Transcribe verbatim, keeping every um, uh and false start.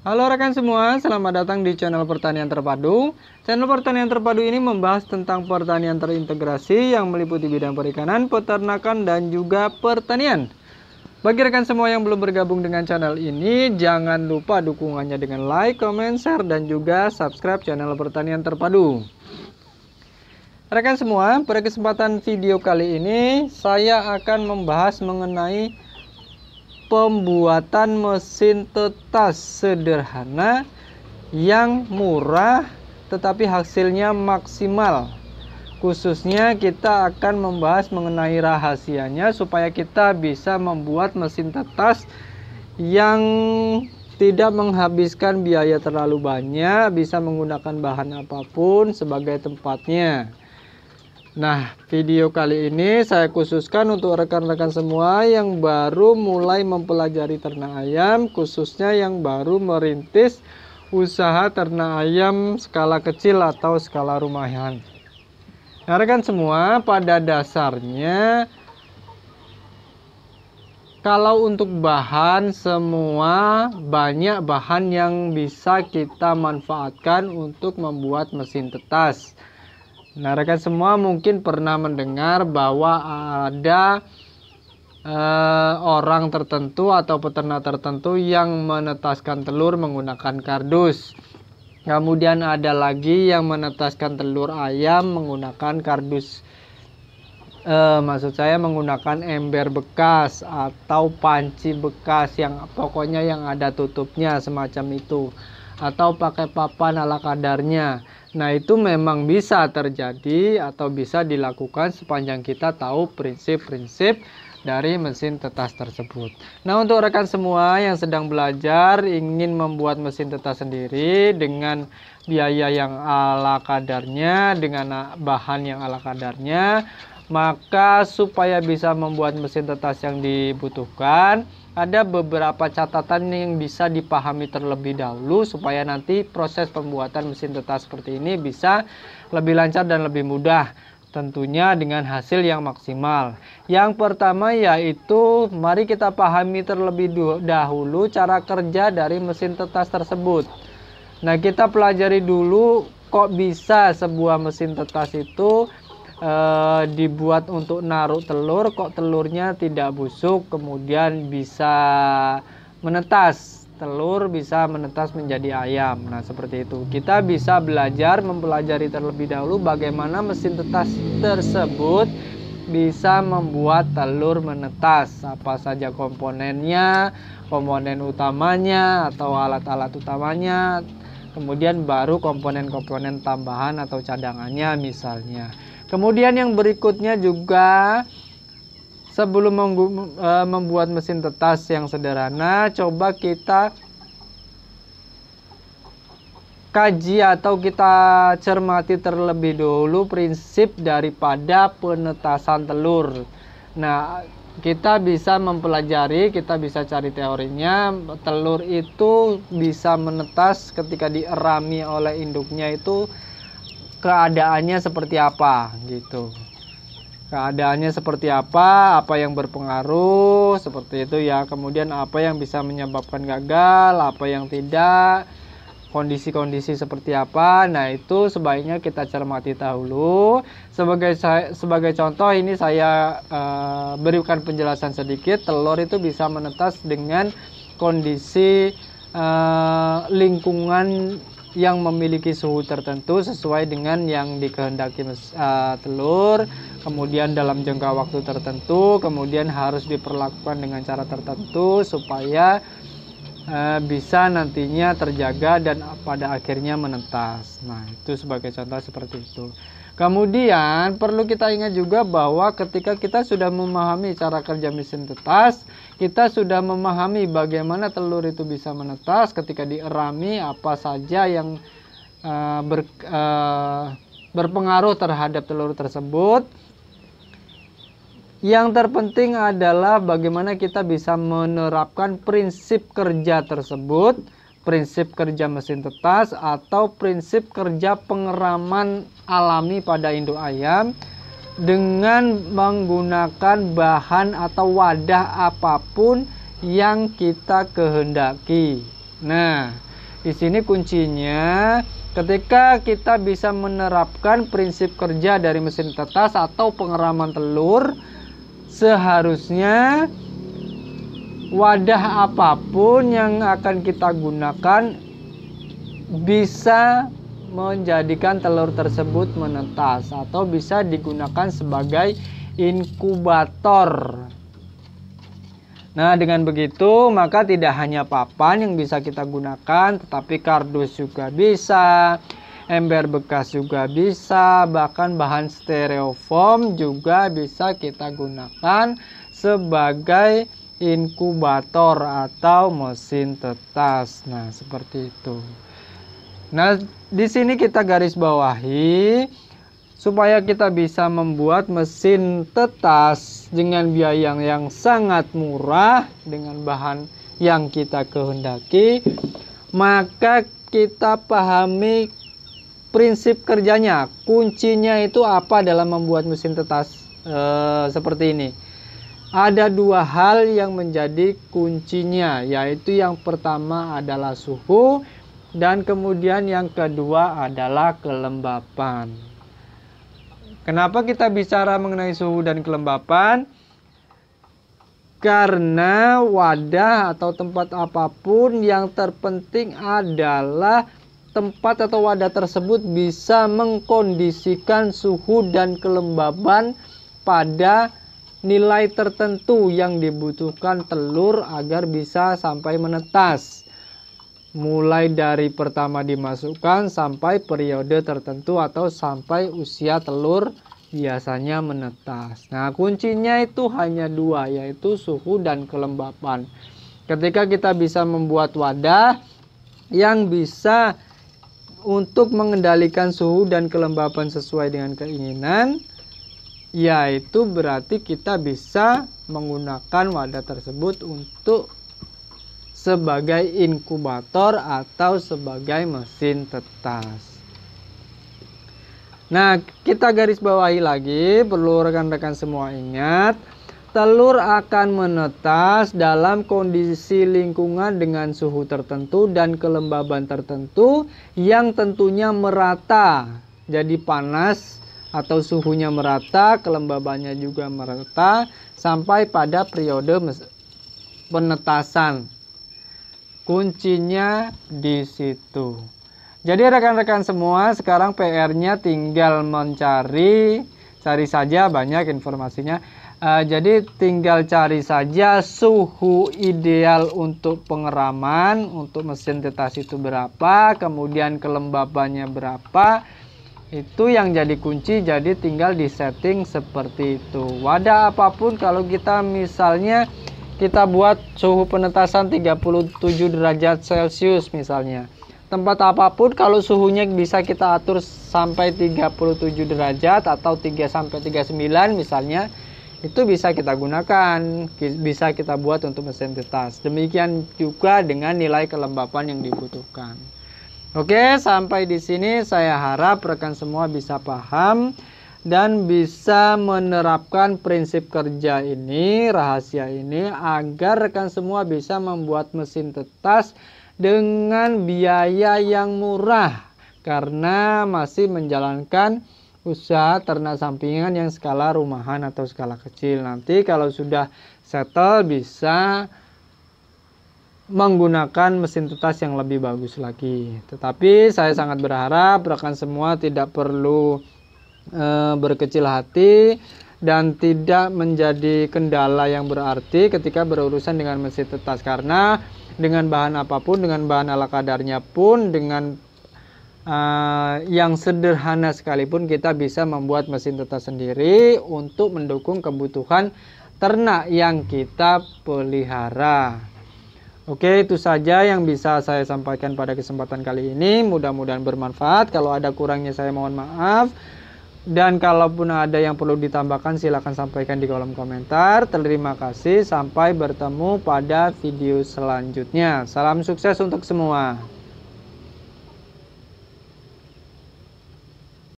Halo rekan semua, selamat datang di channel Pertanian Terpadu. Channel Pertanian Terpadu ini membahas tentang pertanian terintegrasi yang meliputi bidang perikanan, peternakan, dan juga pertanian. Bagi rekan semua yang belum bergabung dengan channel ini, jangan lupa dukungannya dengan like, comment, share, dan juga subscribe channel Pertanian Terpadu. Rekan semua, pada kesempatan video kali ini, saya akan membahas mengenai pembuatan mesin tetas sederhana yang murah tetapi hasilnya maksimal. Khususnya kita akan membahas mengenai rahasianya supaya kita bisa membuat mesin tetas yang tidak menghabiskan biaya terlalu banyak, bisa menggunakan bahan apapun sebagai tempatnya. Nah, video kali ini saya khususkan untuk rekan-rekan semua yang baru mulai mempelajari ternak ayam, khususnya yang baru merintis usaha ternak ayam skala kecil atau skala rumahan. Nah, rekan semua, pada dasarnya kalau untuk bahan semua banyak bahan yang bisa kita manfaatkan untuk membuat mesin tetas. Nah, rekan semua mungkin pernah mendengar bahwa ada eh, orang tertentu atau peternak tertentu yang menetaskan telur menggunakan kardus. Kemudian ada lagi yang menetaskan telur ayam menggunakan kardus. Eh, maksud saya menggunakan ember bekas atau panci bekas yang pokoknya yang ada tutupnya semacam itu. Atau pakai papan ala kadarnya. Nah, itu memang bisa terjadi atau bisa dilakukan sepanjang kita tahu prinsip-prinsip dari mesin tetas tersebut. Nah, untuk rekan semua yang sedang belajar ingin membuat mesin tetas sendiri dengan biaya yang ala kadarnya, dengan bahan yang ala kadarnya, maka supaya bisa membuat mesin tetas yang dibutuhkan, ada beberapa catatan yang bisa dipahami terlebih dahulu supaya nanti proses pembuatan mesin tetas seperti ini bisa lebih lancar dan lebih mudah, tentunya dengan hasil yang maksimal. Yang pertama yaitu mari kita pahami terlebih dahulu cara kerja dari mesin tetas tersebut. Nah, kita pelajari dulu kok bisa sebuah mesin tetas itu Uh, dibuat untuk naruh telur, kok telurnya tidak busuk, kemudian bisa menetas telur, bisa menetas menjadi ayam. Nah, seperti itu. Kita bisa belajar mempelajari terlebih dahulu bagaimana mesin tetas tersebut bisa membuat telur menetas, apa saja komponennya, komponen utamanya atau alat-alat utamanya, kemudian baru komponen-komponen tambahan atau cadangannya misalnya. Kemudian yang berikutnya juga, sebelum membuat mesin tetas yang sederhana, coba kita kaji atau kita cermati terlebih dahulu prinsip daripada penetasan telur. Nah, kita bisa mempelajari, kita bisa cari teorinya, telur itu bisa menetas ketika dierami oleh induknya itu keadaannya seperti apa gitu. Keadaannya seperti apa, apa yang berpengaruh, seperti itu ya. Kemudian apa yang bisa menyebabkan gagal, apa yang tidak, kondisi-kondisi seperti apa. Nah, itu sebaiknya kita cermati dahulu. Sebagai sebagai contoh ini saya eh, berikan penjelasan sedikit. Telur itu bisa menetas dengan kondisi eh, lingkungan yang memiliki suhu tertentu sesuai dengan yang dikehendaki uh, telur, kemudian dalam jangka waktu tertentu, kemudian harus diperlakukan dengan cara tertentu supaya uh, bisa nantinya terjaga dan pada akhirnya menetas. Nah, itu sebagai contoh seperti itu. Kemudian perlu kita ingat juga bahwa ketika kita sudah memahami cara kerja mesin tetas, kita sudah memahami bagaimana telur itu bisa menetas ketika dierami, apa saja yang uh, ber, uh, berpengaruh terhadap telur tersebut. Yang terpenting adalah bagaimana kita bisa menerapkan prinsip kerja tersebut, prinsip kerja mesin tetas atau prinsip kerja pengeraman alami pada induk ayam dengan menggunakan bahan atau wadah apapun yang kita kehendaki. Nah, Di sini kuncinya ketika kita bisa menerapkan prinsip kerja dari mesin tetas atau pengeraman telur, seharusnya wadah apapun yang akan kita gunakan bisa menjadikan telur tersebut menetas atau bisa digunakan sebagai inkubator. Nah, dengan begitu maka tidak hanya papan yang bisa kita gunakan, tetapi kardus juga bisa, ember bekas juga bisa, bahkan bahan stereofoam juga bisa kita gunakan sebagai inkubator atau mesin tetas. Nah, seperti itu. Nah, di sini kita garis bawahi supaya kita bisa membuat mesin tetas dengan biaya yang, yang sangat murah dengan bahan yang kita kehendaki, maka kita pahami prinsip kerjanya. Kuncinya itu apa dalam membuat mesin tetas e, seperti ini? Ada dua hal yang menjadi kuncinya, yaitu yang pertama adalah suhu dan kemudian yang kedua adalah kelembapan. Kenapa kita bicara mengenai suhu dan kelembapan? Karena wadah atau tempat apapun yang terpenting adalah tempat atau wadah tersebut bisa mengkondisikan suhu dan kelembaban pada nilai tertentu yang dibutuhkan telur agar bisa sampai menetas. Mulai dari pertama dimasukkan sampai periode tertentu atau sampai usia telur biasanya menetas. Nah, kuncinya itu hanya dua, yaitu suhu dan kelembapan. Ketika kita bisa membuat wadah yang bisa untuk mengendalikan suhu dan kelembapan sesuai dengan keinginan, yaitu berarti kita bisa menggunakan wadah tersebut untuk sebagai inkubator atau sebagai mesin tetas. Nah, kita garis bawahi lagi, perlu rekan-rekan semua ingat, telur akan menetas dalam kondisi lingkungan dengan suhu tertentu dan kelembaban tertentu yang tentunya merata. Jadi panas atau suhunya merata, kelembabannya juga merata sampai pada periode penetasan. Kuncinya di situ. Jadi rekan-rekan semua, sekarang P R-nya tinggal mencari, cari saja banyak informasinya. Uh, jadi tinggal cari saja suhu ideal untuk pengeraman, untuk mesin tetas itu berapa, kemudian kelembabannya berapa. Itu yang jadi kunci, jadi tinggal disetting seperti itu. Wadah apapun, kalau kita misalnya kita buat suhu penetasan tiga puluh tujuh derajat Celcius misalnya. Tempat apapun kalau suhunya bisa kita atur sampai tiga puluh tujuh derajat atau tiga sampai tiga puluh sembilan misalnya, itu bisa kita gunakan, bisa kita buat untuk mesin tetas. Demikian juga dengan nilai kelembapan yang dibutuhkan. Oke, sampai di sini saya harap rekan semua bisa paham dan bisa menerapkan prinsip kerja ini, rahasia ini, agar rekan semua bisa membuat mesin tetas dengan biaya yang murah karena masih menjalankan usaha ternak sampingan yang skala rumahan atau skala kecil. Nanti kalau sudah settle bisa menggunakan mesin tetas yang lebih bagus lagi. Tetapi saya sangat berharap rekan semua tidak perlu berkecil hati dan tidak menjadi kendala yang berarti ketika berurusan dengan mesin tetas, karena dengan bahan apapun, dengan bahan ala kadarnya pun, dengan uh, yang sederhana sekalipun kita bisa membuat mesin tetas sendiri untuk mendukung kebutuhan ternak yang kita pelihara. Oke, itu saja yang bisa saya sampaikan pada kesempatan kali ini, mudah-mudahan bermanfaat. Kalau ada kurangnya saya mohon maaf. Dan kalaupun ada yang perlu ditambahkan silahkan sampaikan di kolom komentar. Terima kasih, sampai bertemu pada video selanjutnya. Salam sukses untuk semua.